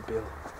their bill.